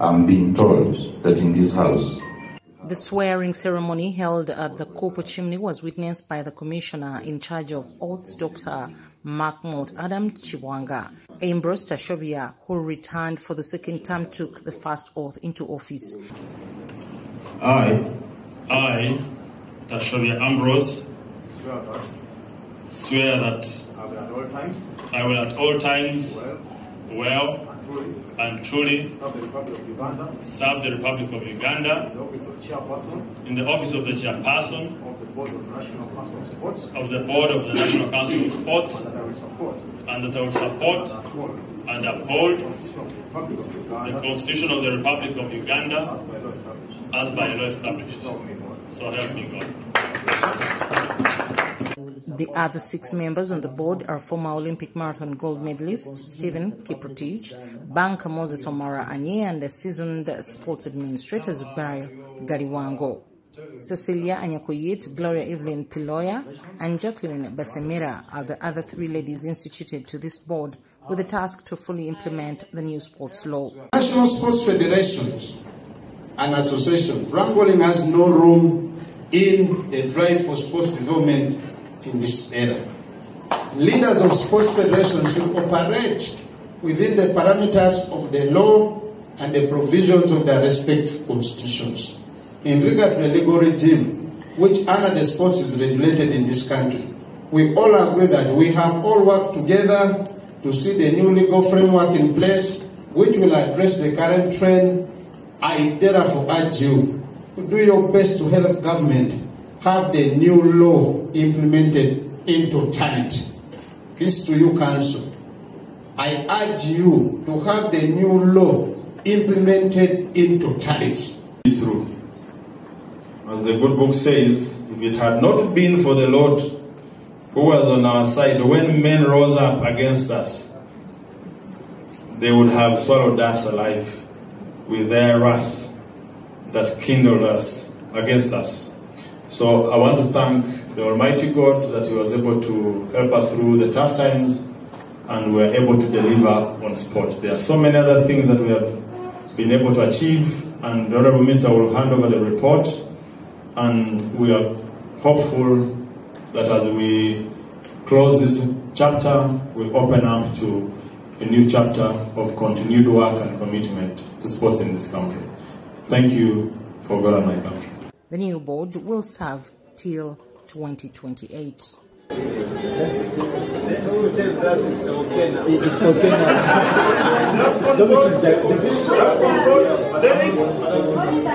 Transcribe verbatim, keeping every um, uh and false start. I'm being told that in this house. The swearing ceremony held at the Kopo Chimney was witnessed by the commissioner in charge of oaths, Doctor Macmot Adam Chibwanga. Ambrose Tashovia, who returned for the second time, took the first oath into office. I, I, Tashovia Ambrose, swear that I will at all times, I will at all times well, well and truly serve the Republic of Uganda, serve the Republic of Uganda in the office of chairperson, in the office of the chairperson of the Board of the National Council of Sports, of the Board of the National Council of Sports, and that I will support, and that I will support and uphold, and uphold the, Constitution of Uganda, the Constitution of the Republic of Uganda as by law established. As by law established. So help me God. So help me God. The other six members on the board are former Olympic marathon gold medalist Stephen Kiprotich, banker Moses Omara-Anie, and the seasoned sports administrators Barry Gariwango. Cecilia Anyakoyit, Gloria Evelyn Piloya, and Jacqueline Basemira are the other three ladies instituted to this board with the task to fully implement the new sports law. National sports federations and associations, wrangling has no room in the drive for sports development in this era. Leaders of sports federations should operate within the parameters of the law and the provisions of their respective constitutions. In regard to the legal regime which under the sports is regulated in this country, we all agree that we have all worked together to see the new legal framework in place which will address the current trend. I therefore urge you to do your best to help government have the new law implemented in totality. This to you, Council. I urge you to have the new law implemented in totality. This rule, as the good book says, if it had not been for the Lord who was on our side when men rose up against us, they would have swallowed us alive with their wrath that kindled us against us. So I want to thank the Almighty God that He was able to help us through the tough times and we were able to deliver on sport. There are so many other things that we have been able to achieve, and the Honourable Minister will hand over the report, and we are hopeful that as we close this chapter, we open up to a new chapter of continued work and commitment to sports in this country. Thank you for God and my country. The new board will serve till twenty twenty-eight. It's okay now. It's okay now.